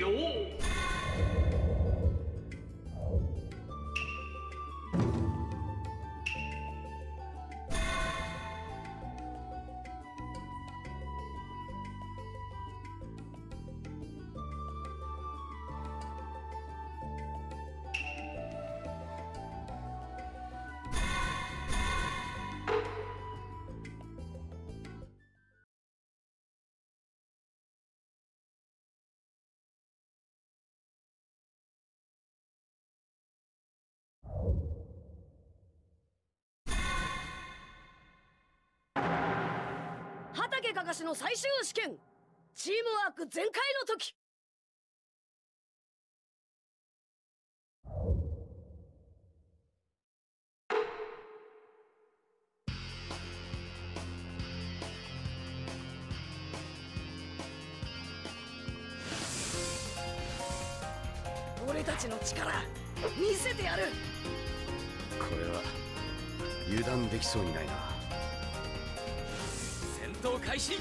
よ畑かかしの最終試験、チームワーク全開の時。俺たちの力見せてやる。これは油断できそうにないな。戦闘開始。